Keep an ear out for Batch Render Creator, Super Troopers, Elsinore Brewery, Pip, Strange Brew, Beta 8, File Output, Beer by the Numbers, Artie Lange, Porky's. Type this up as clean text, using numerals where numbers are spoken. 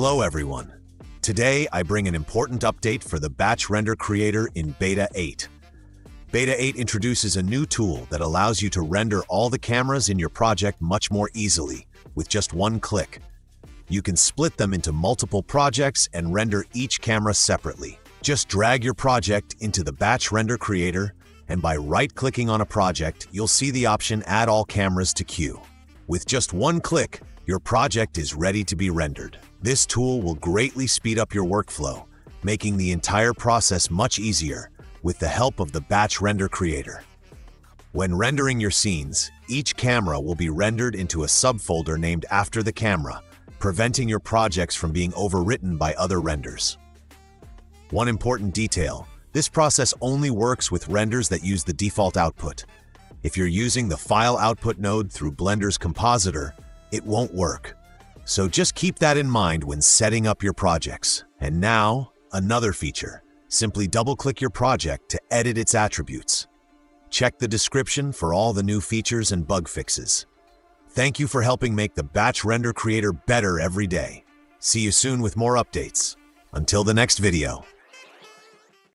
Hello everyone. Today I bring an important update for the Batch Render Creator in Beta 8. Beta 8 introduces a new tool that allows you to render all the cameras in your project much more easily, with just one click. You can split them into multiple projects and render each camera separately. Just drag your project into the Batch Render Creator, and by right-clicking on a project, you'll see the option Add All Cameras to Queue. With just one click, your project is ready to be rendered. This tool will greatly speed up your workflow, making the entire process much easier with the help of the Batch Render Creator. When rendering your scenes, each camera will be rendered into a subfolder named after the camera, preventing your projects from being overwritten by other renders. One important detail: this process only works with renders that use the default output. If you're using the File Output node through Blender's compositor, it won't work. So just keep that in mind when setting up your projects. And now, another feature. Simply double-click your project to edit its attributes. Check the description for all the new features and bug fixes. Thank you for helping make the Batch Render Creator better every day. See you soon with more updates. Until the next video.